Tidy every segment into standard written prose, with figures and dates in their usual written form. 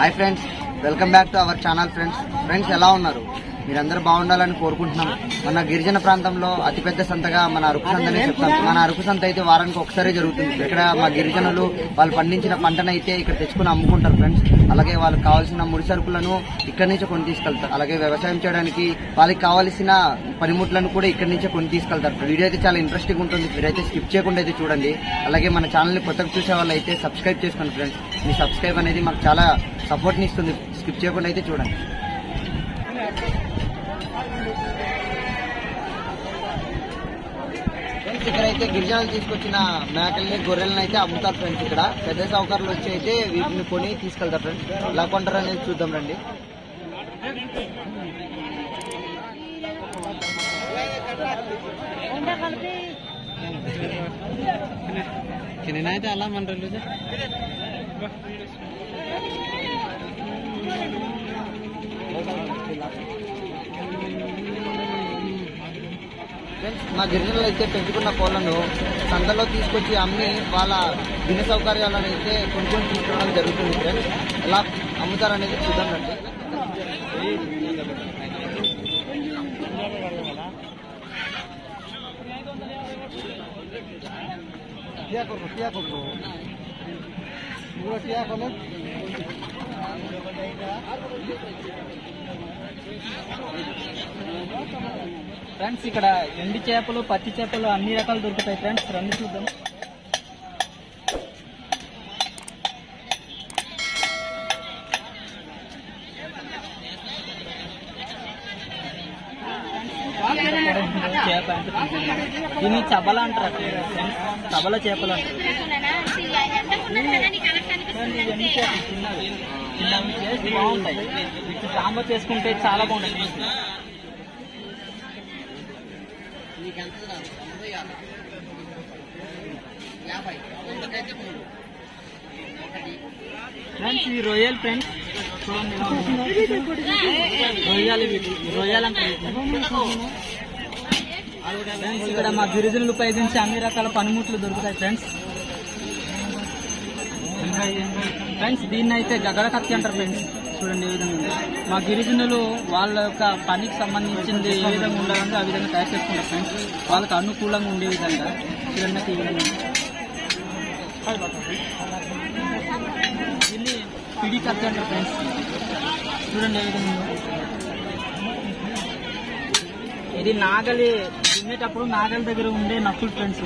High friends welcome back to our channel friends friends ఎలా ఉన్నారు మీరందరూ బాగుండాలని కోరుకుంటున్నాను మన గిరిజన ప్రాంతంలో అతి పెద్ద సంతగా మన అరకు సంతనే చెప్తాం మన అరకు సంత అయితే వారానికి ఒకసారి జరుగుతుంది ఇక్కడ మా గిరిజనులు వాళ్ళు పండించిన పంటని అయితే ఇక్కడ తెచ్చుకొని అమ్ముకుంటారు ఫ్రెండ్స్ అలాగే వాళ్ళకి కావాల్సిన ముడి సరుకులను ఇక్కడ నుంచే కొని తీసుకెళ్తారు అలాగే వ్యాపారం చేయడానికి వాళ్ళకి కావాల్సిన పరిముట్లను కూడా ఇక్కడ నుంచే కొని తీసుకెళ్తారు వీడియో అయితే చాలా ఇంట్రెస్టింగ్ ఉంటుంది మీరైతే స్కిప్ చేయకుండా అయితే చూడండి అలాగే మన ఛానల్ ని కొత్తగా చూసే వాళ్ళైతే సబ్స్క్రైబ్ చేసుకోండి ఫ్రెండ్స్ మీ సబ్స్క్రైబ్ అనేది మాకు చాలా సపోర్ట్ ని ఇస్తుంది స్కిప్ చేయకుండా అయితే చూడండి इकड़े गिरीजन मेकल गोर्रेल अम्मता फ्रेंड्स इकड़ पेद सौकर् वीट को फ्रेंड्स इला चूदा रही अला मन మా గిరిజనులు అయితే పెంచుకున్న కోళ్ళను సంతలో తీసుకొచ్చి అమ్మి వాళ్ళ దిన సౌకర్యాలను అయితే కొనుక్కొని తీసుకోవడం జరుగుతుంది ఫ్రెండ్స్ ఎలా అమ్ముతారనేది చూద్దాం రండి ఫ్రెండ్స్ ఇక్కడ ఎండి చేపలు పచ్చి చేపలు అన్ని రకాలు దొరుకుతాయి ఫ్రెండ్స్ రండి చూద్దాం చేప దీన్ని చబల అంటారు చబల చేపలు అంటారు బాగుంటాయి సాంబార్ చేసుకుంటే చాలా బాగుంటాయి रोयल फ्रेंड्स रोयल रोयल इकड़ा गिरीजन उपयोगी अन्नी रकाल पनिमुट्लु दोरुकुतायि फ्रेंड्स फ्रेंड्स दीन्नैते गगडकत्ति अंटारु फ्रेंड्स చూడండి ఈ విధంగా మా గిరిజనులు వాళ్ళ యొక్క పనికి సంబంధించింది ఏ విధంగా ఉండాలంటే ఆ విధంగా తయారు చేసుకుంటారు ఫ్రెండ్స్ వాళ్ళకి అనుకూలంగా ఉండే విధంగా చూడండి ఈ విధంగా దీన్ని పిడి కత్తి అంటారు ఫ్రెండ్స్ చూడండి ఈ విధంగా ఇది నాగలి దున్నేటప్పుడు నాగలి దగ్గర ఉండే నక్కులు ఫ్రెండ్స్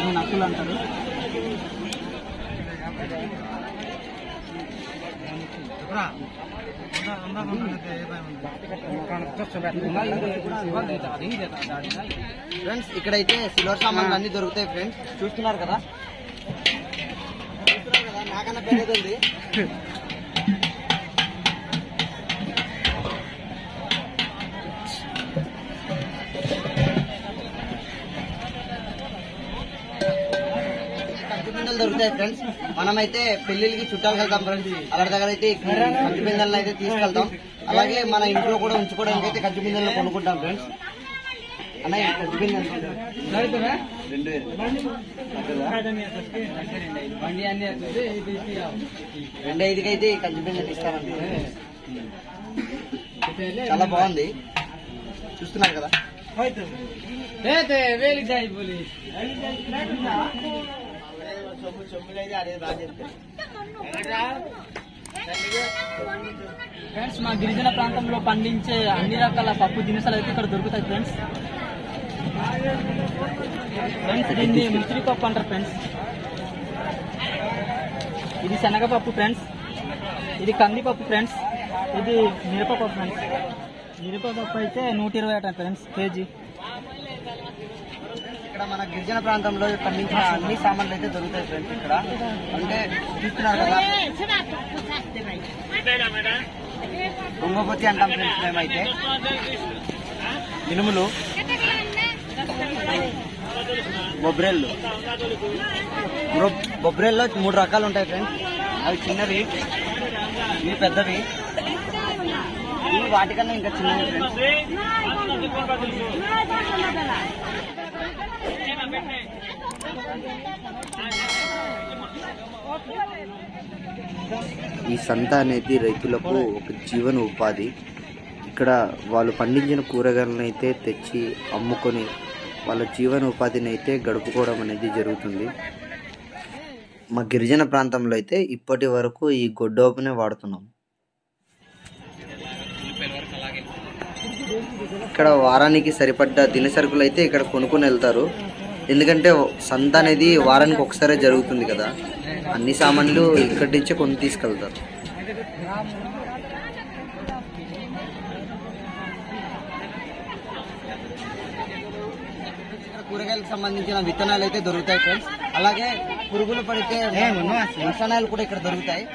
ఇది నక్కులు అంటారు फ्रेंड्स इकड़ते सिल्वर सामान अभी दरकता है फ्रेंड्स चूस्ट कदा దొరుకుతాయి ఫ్రెండ్స్ మనమైతే పెళ్లిళ్ళకి చుట్టాలు వెళ్తాం ఫ్రెండ్స్ అక్కడ దగ్గర అయితే కజ్జు బిందెలను అయితే తీసుకెళ్తాం అలాగే మన ఇంట్లో కూడా ఉంచుకోవడానికి అయితే కజ్జు బిందెలను కొనుక్కుంటాం ఫ్రెండ్స్ అన్న కజ్జు బిందెలు రెండైదుకైతే కజ్జు బిందెలు ఇస్తామండి చాలా బాగుంది చూస్తున్నారు కదా फ्रेंड्स मा गिरिजन प्रांत में पंचे अन्नी रकाल पप्पु दिनसल इक दొరుకుతాయి फ्रेंड्स फ्रेंड्स दी मुसरी पप्पु अंटारु फ्रेंड्स इदी शनगपप्पु फ्रेंड्स इदी कंदिपप्पु फ्रेंड्स इदी मिरपपप्पु फ्रेंड्स मिरपपप्पु अयिते 120 फ्रेंड्स केजी मन गिरीजन प्राप्त पंच अभी सामान दरकता है फ्रेंड्स इक अंत चूस्ट कदा దుంగపోతి అంటాం ఫ్రెండ్స్ మేమైతే. మినుములు, బొబ్రెళ్ళు. బొబ్రెల్లో 3 రకాలు ఉంటాయి ఫ్రెండ్స్. అవి చిన్నవి, ఇవి పెద్దవి, ఇవి వాటికన్నా ఇంకా చిన్నవి ఫ్రెండ్స్. ఈ సంత అనేది రైతులకు ఒక జీవన ఉపాధి. ఇక్కడ వాళ్ళు పండించిన కూరగాయలను అయితే తెచ్చి అమ్ముకొని వాళ్ళ జీవన ఉపాధిని అయితే గడుపుకోవడం అనేది జరుగుతుంది. మా గిరిజన ప్రాంతంలో అయితే ఇప్పటి వరకు ఈ గొడ్డోపునే వాడుతున్నాం. ఇక్కడ వారానికి సరిపడ్డ దినసరుకులు అయితే ఇక్కడ కొనుక్కొని వెళ్తారు. ఎందుకంటే సంత అనేది వారానికి ఒకసారి జరుగుతుంది కదా, అన్ని సామాన్లు ఇక్కడి నుంచే కొని తీసుకెళ్తారు. కూరగాయలకు సంబంధించిన విత్తనాలు అయితే దొరుకుతాయి ఫ్రెండ్స్. అలాగే పురుగులు పడితే రసాయనాలు కూడా ఇక్కడ దొరుకుతాయి.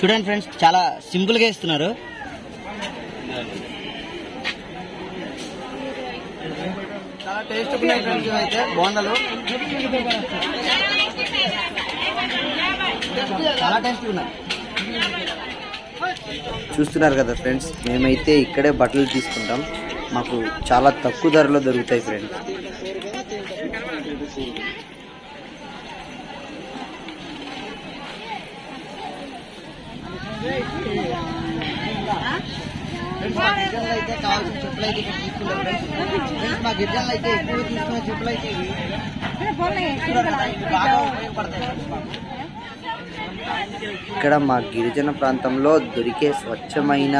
చూడండి ఫ్రెండ్స్, చాలా సింపుల్ గా ఇస్తున్నారు. చాలా టేస్ట్ ఉన్నాయి ఫ్రెండ్స్ అయితే బోండాలు. చాలా టేస్ట్ ఉన్నాయి. చూస్తున్నారు కదా ఫ్రెండ్స్, మేమైతే ఇక్కడే బట్టలు తీసుకుంటాం. మాకు చాలా తక్కువ ధరలో దొరుకుతాయి ఫ్రెండ్స్. మా గిరిజనులు అయితే కావాల్సిన చెప్పులు అయితే తీసుకుంటాం ఫ్రెండ్స్. మా గిరిజనులు అయితే ఎక్కువ తీసుకునే చెప్పులు అయితే బాగా ఉపయోగపడతాయి. ఇక్కడ మా గిరిజన ప్రాంతంలో దొరికే స్వచ్ఛమైన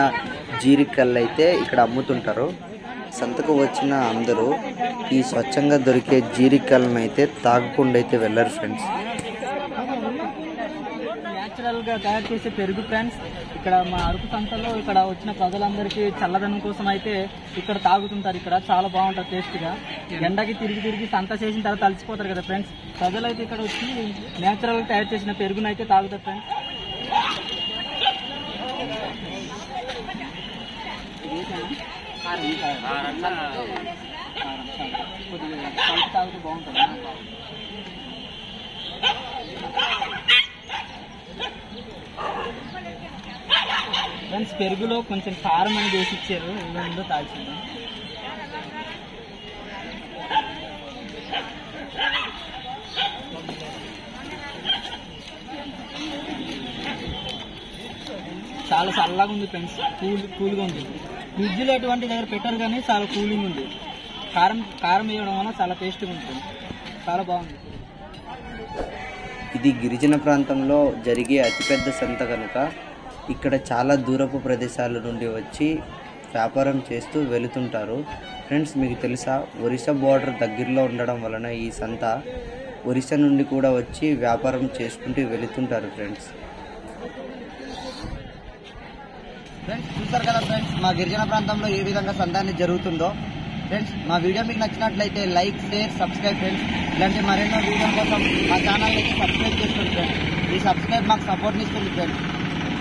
జీరికల్లు అయితే ఇక్కడ అమ్ముతుంటారు. సంతకు వచ్చిన అందరూ ఈ స్వచ్ఛంగా దొరికే జీరికల్ని అయితే తాగకుండా అయితే వెళ్ళరు ఫ్రెండ్స్. న్యాచురల్గా తయారు చేసే పెరుగు ఫ్రెండ్స్. ఇక్కడ మా అరకు సంతలో ఇక్కడ వచ్చిన ప్రజలందరికీ చల్లదనం కోసం అయితే ఇక్కడ తాగుతుంటారు. ఇక్కడ చాలా బాగుంటుంది టేస్ట్గా. ఎండకి తిరిగి సంత చేసిన తర్వాత అలసిపోతారు కదా ఫ్రెండ్స్. ప్రజలు అయితే ఇక్కడ వచ్చి నేచురల్గా తయారు చేసిన పెరుగును అయితే తాగుతారు ఫ్రెండ్స్. తాగితే బాగుంటుంది. ఫ్రెండ్స్ పెరుగులో కొంచెం కారం అని వేసి ఇచ్చారు. ఏదో తాగిపోయింది. చాలా చల్లగా ఉంది ఫ్రెండ్స్, కూల్గా ఉంది. ఫ్రిడ్జ్లో అటువంటి దగ్గర పెట్టారు కానీ చాలా కూలింగ్ ఉంది. కారం వేయడం వల్ల చాలా టేస్ట్గా ఉంటుంది. చాలా బాగుంది. ఇది గిరిజన ప్రాంతంలో జరిగే అతిపెద్ద సంత కనుక ఇక్కడ చాలా దూరపు ప్రదేశాల నుండి వచ్చి వ్యాపారం చేస్తూ వెళుతుంటారు ఫ్రెండ్స్. మీకు తెలుసా, ఒరిస్సా బోర్డర్ దగ్గరలో ఉండడం వలన ఈ సంత ఒరిస్సా నుండి కూడా వచ్చి వ్యాపారం చేసుకుంటూ వెళుతుంటారు ఫ్రెండ్స్. ఫ్రెండ్స్ చూస్తారు కదా ఫ్రెండ్స్, మా గిరిజన ప్రాంతంలో ఏ విధంగా సంతాన్ని జరుగుతుందో ఫ్రెండ్స్. మా వీడియో మీకు నచ్చినట్లయితే లైక్, షేర్, సబ్స్క్రైబ్ ఫ్రెండ్స్. ఇలాంటి మరెన్నో వీడియో కోసం మా ఛానల్ని సబ్స్క్రైబ్ చేసుకోండి ఫ్రెండ్స్. ఈ సబ్స్క్రైబ్ మాకు సపోర్ట్ని ఇస్తుంది ఫ్రెండ్స్.